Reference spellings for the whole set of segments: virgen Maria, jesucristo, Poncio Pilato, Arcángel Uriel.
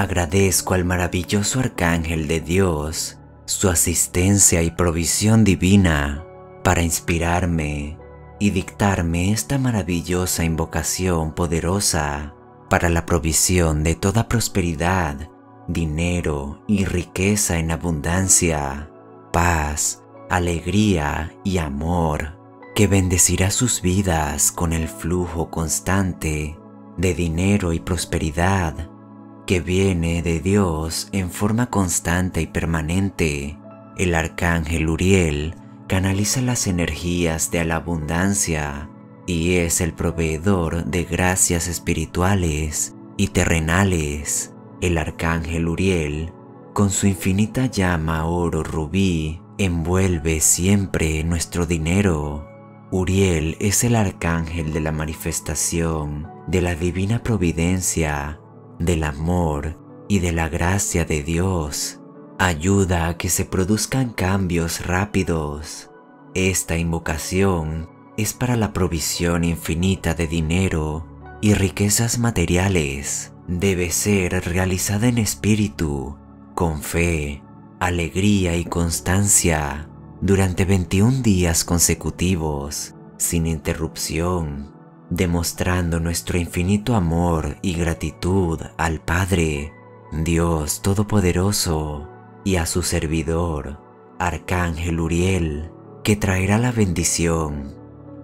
Agradezco al maravilloso Arcángel de Dios su asistencia y provisión divina para inspirarme y dictarme esta maravillosa invocación poderosa para la provisión de toda prosperidad, dinero y riqueza en abundancia, paz, alegría y amor, que bendecirá sus vidas con el flujo constante de dinero y prosperidad que viene de Dios en forma constante y permanente. El Arcángel Uriel canaliza las energías de la abundancia y es el proveedor de gracias espirituales y terrenales. El Arcángel Uriel, con su infinita llama oro-rubí, envuelve siempre nuestro dinero. Uriel es el arcángel de la manifestación, de la divina providencia, del amor y de la gracia de Dios. Ayuda a que se produzcan cambios rápidos. Esta invocación es para la provisión infinita de dinero y riquezas materiales. Debe ser realizada en espíritu, con fe, alegría y constancia, durante 21 días consecutivos, sin interrupción, demostrando nuestro infinito amor y gratitud al Padre, Dios Todopoderoso, y a su servidor, Arcángel Uriel, que traerá la bendición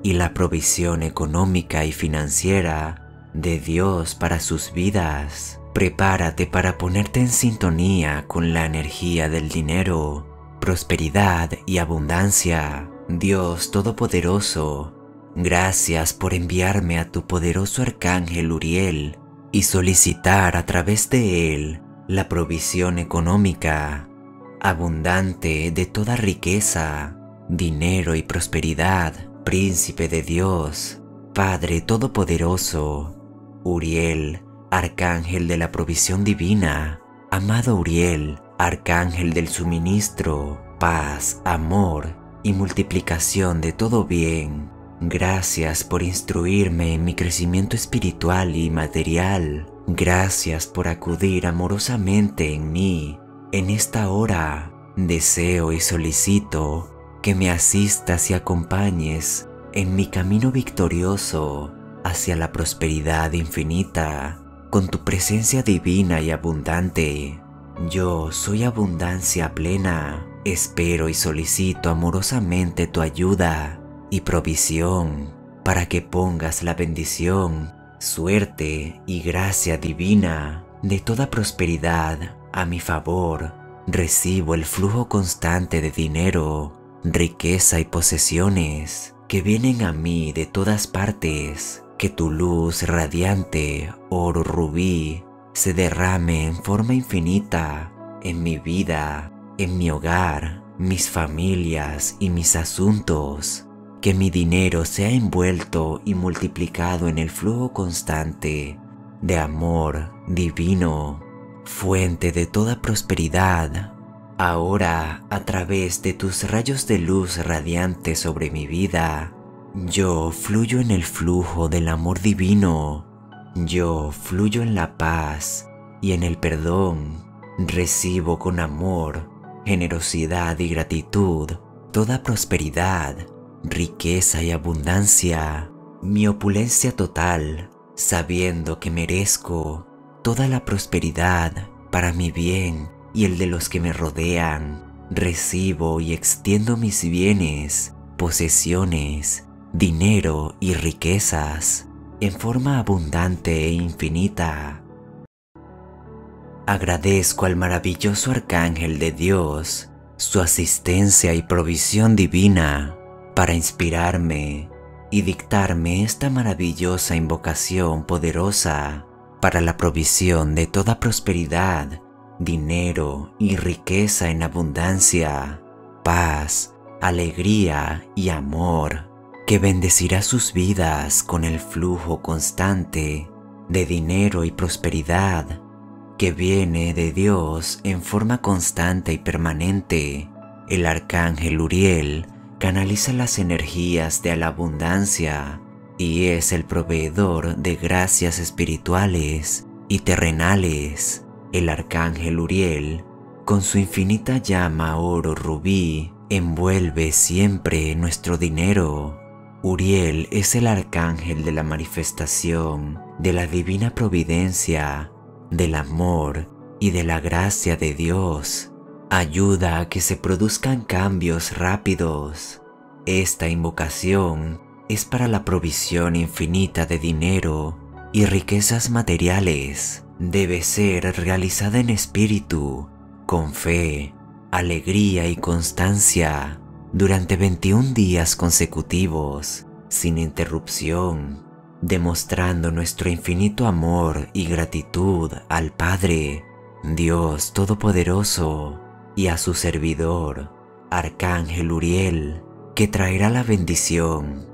y la provisión económica y financiera de Dios para sus vidas. Prepárate para ponerte en sintonía con la energía del dinero, prosperidad y abundancia. Dios Todopoderoso, gracias por enviarme a tu poderoso Arcángel Uriel y solicitar a través de él la provisión económica abundante de toda riqueza, dinero y prosperidad. Príncipe de Dios, Padre Todopoderoso, Uriel, Arcángel de la provisión divina, amado Uriel, Arcángel del suministro, paz, amor y multiplicación de todo bien, gracias por instruirme en mi crecimiento espiritual y material. Gracias por acudir amorosamente en mí. En esta hora, deseo y solicito que me asistas y acompañes en mi camino victorioso hacia la prosperidad infinita, con tu presencia divina y abundante. Yo soy abundancia plena. Espero y solicito amorosamente tu ayuda y provisión para que pongas la bendición, suerte y gracia divina de toda prosperidad a mi favor. Recibo el flujo constante de dinero, riqueza y posesiones que vienen a mí de todas partes. Que tu luz radiante, oro rubí, se derrame en forma infinita en mi vida, en mi hogar, mis familias y mis asuntos. Que mi dinero sea envuelto y multiplicado en el flujo constante de amor divino, fuente de toda prosperidad. Ahora, a través de tus rayos de luz radiante sobre mi vida, yo fluyo en el flujo del amor divino. Yo fluyo en la paz y en el perdón. Recibo con amor, generosidad y gratitud toda prosperidad, riqueza y abundancia, mi opulencia total, sabiendo que merezco toda la prosperidad para mi bien y el de los que me rodean. Recibo y extiendo mis bienes, posesiones, dinero y riquezas en forma abundante e infinita. Agradezco al maravilloso Arcángel de Dios su asistencia y provisión divina para inspirarme y dictarme esta maravillosa invocación poderosa para la provisión de toda prosperidad, dinero y riqueza en abundancia, paz, alegría y amor, que bendecirá sus vidas con el flujo constante de dinero y prosperidad que viene de Dios en forma constante y permanente. El Arcángel Uriel canaliza las energías de la abundancia y es el proveedor de gracias espirituales y terrenales. El arcángel Uriel, con su infinita llama oro rubí, envuelve siempre nuestro dinero. Uriel es el arcángel de la manifestación, de la divina providencia, del amor y de la gracia de Dios. Ayuda a que se produzcan cambios rápidos. Esta invocación es para la provisión infinita de dinero y riquezas materiales. Debe ser realizada en espíritu, con fe, alegría y constancia, durante 21 días consecutivos, sin interrupción, demostrando nuestro infinito amor y gratitud al Padre, Dios Todopoderoso, y a su servidor, Arcángel Uriel, que traerá la bendición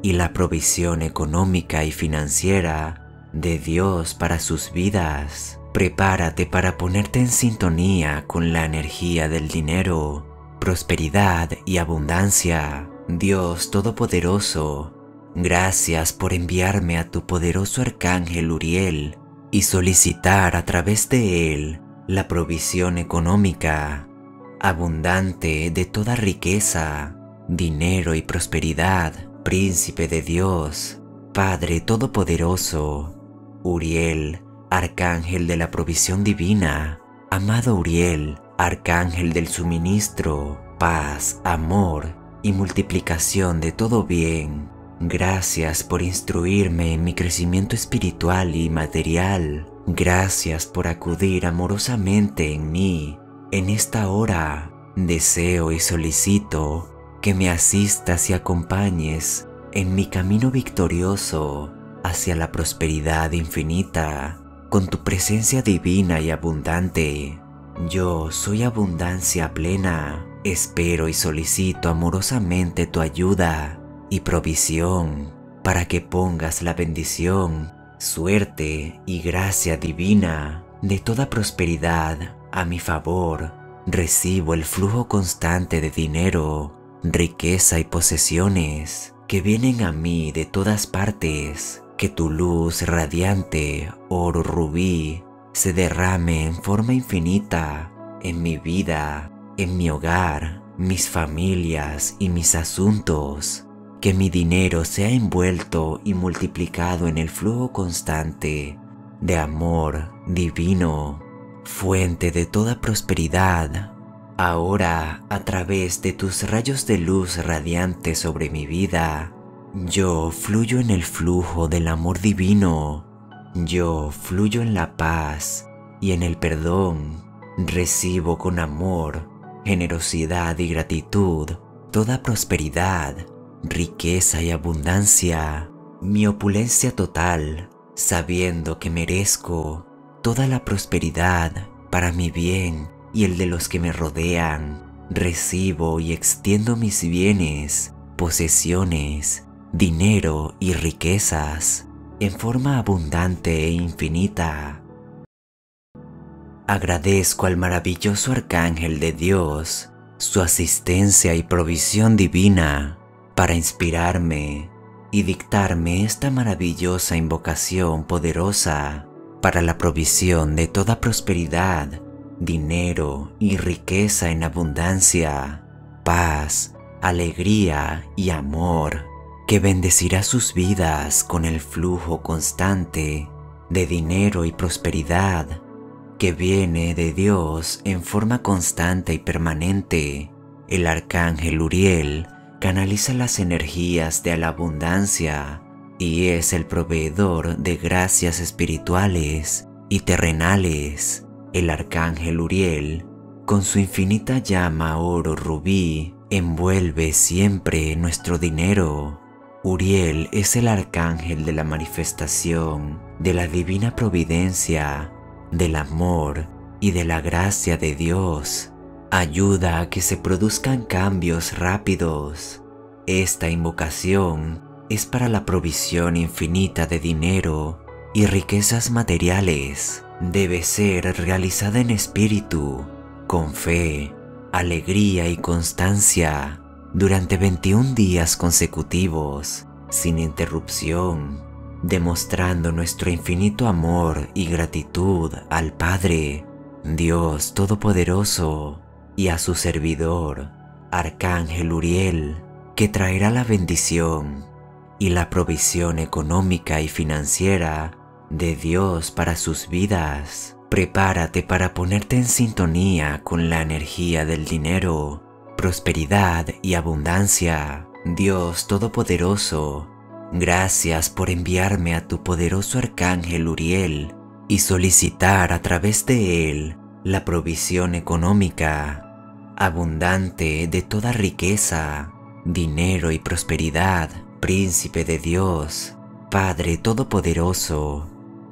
y la provisión económica y financiera de Dios para sus vidas. Prepárate para ponerte en sintonía con la energía del dinero, prosperidad y abundancia. Dios Todopoderoso, gracias por enviarme a tu poderoso Arcángel Uriel y solicitar a través de él la provisión económica, abundante de toda riqueza, dinero y prosperidad. Príncipe de Dios, Padre Todopoderoso, Uriel, Arcángel de la provisión divina, amado Uriel, Arcángel del suministro, paz, amor y multiplicación de todo bien, gracias por instruirme en mi crecimiento espiritual y material, gracias por acudir amorosamente en mí. En esta hora, deseo y solicito que me asistas y acompañes en mi camino victorioso hacia la prosperidad infinita, con tu presencia divina y abundante. Yo soy abundancia plena, espero y solicito amorosamente tu ayuda y provisión para que pongas la bendición, suerte y gracia divina de toda prosperidad a mi favor. Recibo el flujo constante de dinero, riqueza y posesiones que vienen a mí de todas partes. Que tu luz radiante, oro rubí, se derrame en forma infinita en mi vida, en mi hogar, mis familias y mis asuntos. Que mi dinero sea envuelto y multiplicado en el flujo constante de amor divino, fuente de toda prosperidad. Ahora, a través de tus rayos de luz radiante sobre mi vida, yo fluyo en el flujo del amor divino, yo fluyo en la paz y en el perdón, recibo con amor, generosidad y gratitud toda prosperidad, riqueza y abundancia, mi opulencia total, sabiendo que merezco toda la prosperidad para mi bien y el de los que me rodean. Recibo y extiendo mis bienes, posesiones, dinero y riquezas en forma abundante e infinita. Agradezco al maravilloso Arcángel de Dios su asistencia y provisión divina para inspirarme y dictarme esta maravillosa invocación poderosa para la provisión de toda prosperidad, dinero y riqueza en abundancia, paz, alegría y amor, que bendecirá sus vidas con el flujo constante de dinero y prosperidad que viene de Dios en forma constante y permanente. El arcángel Uriel canaliza las energías de la abundancia y es el proveedor de gracias espirituales y terrenales. El arcángel Uriel, con su infinita llama oro rubí, envuelve siempre nuestro dinero. Uriel es el arcángel de la manifestación, de la divina providencia, del amor y de la gracia de Dios. Ayuda a que se produzcan cambios rápidos. Esta invocación es para la provisión infinita de dinero y riquezas materiales. Debe ser realizada en espíritu, con fe, alegría y constancia, durante 21 días consecutivos, sin interrupción, demostrando nuestro infinito amor y gratitud al Padre, Dios Todopoderoso, y a su servidor, Arcángel Uriel, que traerá la bendición y la provisión económica y financiera de Dios para sus vidas. Prepárate para ponerte en sintonía con la energía del dinero, prosperidad y abundancia. Dios Todopoderoso, gracias por enviarme a tu poderoso Arcángel Uriel y solicitar a través de él la provisión económica, abundante de toda riqueza, dinero y prosperidad. Príncipe de Dios, Padre Todopoderoso,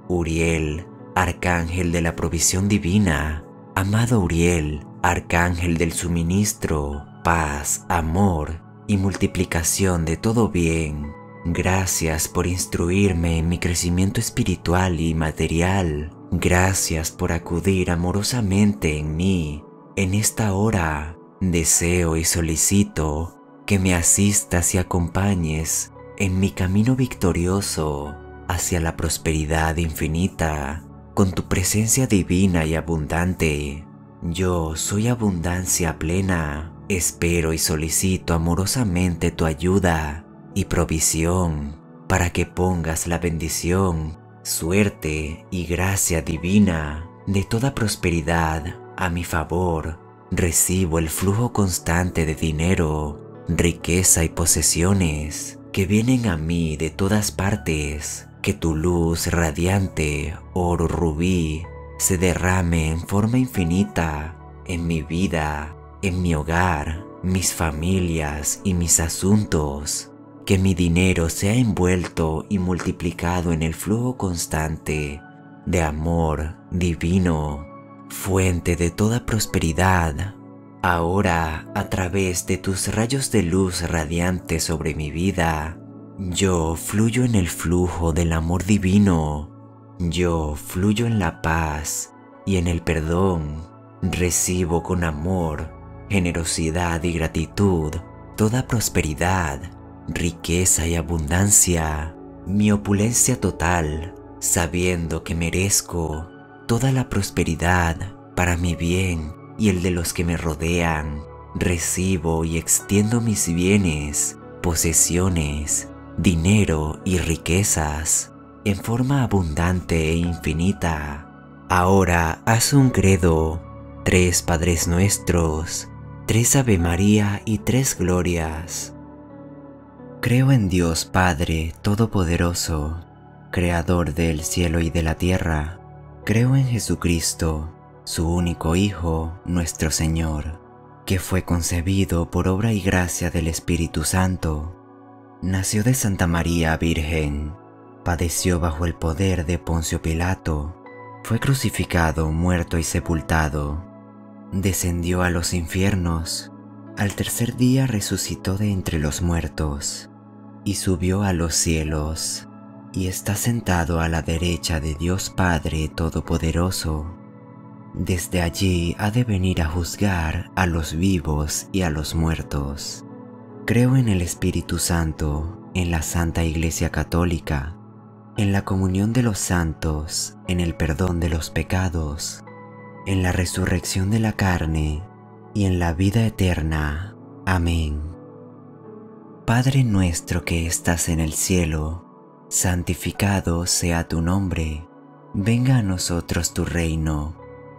Uriel, Arcángel de la provisión divina, amado Uriel, Arcángel del suministro, paz, amor y multiplicación de todo bien, gracias por instruirme en mi crecimiento espiritual y material, gracias por acudir amorosamente en mí. En esta hora, deseo y solicito que me asistas y acompañes en mi camino victorioso hacia la prosperidad infinita. Con tu presencia divina y abundante, yo soy abundancia plena. Espero y solicito amorosamente tu ayuda y provisión para que pongas la bendición, suerte y gracia divina de toda prosperidad a mi favor. Recibo el flujo constante de dinero, riqueza y posesiones que vienen a mí de todas partes. Que tu luz radiante, oro rubí, se derrame en forma infinita en mi vida, en mi hogar, mis familias y mis asuntos. Que mi dinero sea envuelto y multiplicado en el flujo constante de amor divino, fuente de toda prosperidad. Ahora, a través de tus rayos de luz radiante sobre mi vida, yo fluyo en el flujo del amor divino, yo fluyo en la paz y en el perdón, recibo con amor, generosidad y gratitud toda prosperidad, riqueza y abundancia, mi opulencia total, sabiendo que merezco toda la prosperidad para mi bien y el de los que me rodean, recibo y extiendo mis bienes, posesiones, dinero y riquezas en forma abundante e infinita. Ahora haz un credo, 3 Padres Nuestros, 3 Ave María y 3 Glorias. Creo en Dios Padre Todopoderoso, Creador del cielo y de la tierra. Creo en Jesucristo, su único Hijo, nuestro Señor, que fue concebido por obra y gracia del Espíritu Santo. Nació de Santa María Virgen, padeció bajo el poder de Poncio Pilato, fue crucificado, muerto y sepultado, descendió a los infiernos, al tercer día resucitó de entre los muertos, y subió a los cielos, y está sentado a la derecha de Dios Padre Todopoderoso. Desde allí ha de venir a juzgar a los vivos y a los muertos. Creo en el Espíritu Santo, en la Santa Iglesia Católica, en la comunión de los santos, en el perdón de los pecados, en la resurrección de la carne y en la vida eterna. Amén. Padre nuestro que estás en el cielo, santificado sea tu nombre. Venga a nosotros tu reino.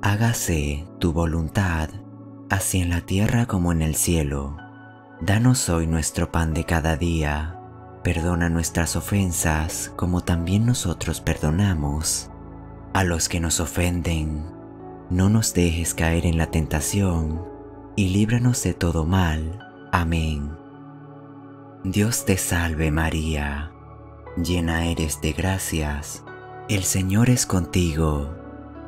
hágase tu voluntad, así en la tierra como en el cielo. Danos hoy nuestro pan de cada día, perdona nuestras ofensas como también nosotros perdonamos a los que nos ofenden. No nos dejes caer en la tentación y líbranos de todo mal. Amén. Dios te salve María, llena eres de gracias, el Señor es contigo,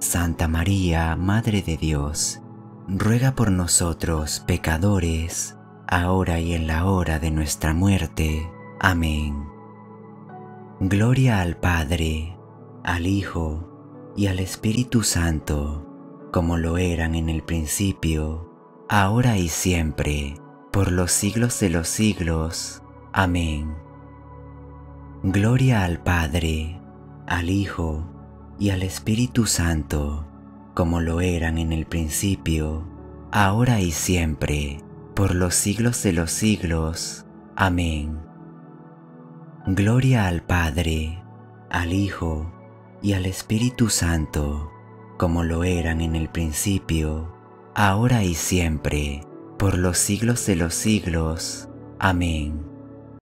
Santa María, Madre de Dios, ruega por nosotros, pecadores, ahora y en la hora de nuestra muerte. Amén. Gloria al Padre, al Hijo y al Espíritu Santo, como lo eran en el principio, ahora y siempre, por los siglos de los siglos. Amén. Gloria al Padre, al Hijo y al Espíritu Santo, como lo eran en el principio, ahora y siempre, por los siglos de los siglos. Amén. Gloria al Padre, al Hijo y al Espíritu Santo, como lo eran en el principio, ahora y siempre, por los siglos de los siglos. Amén.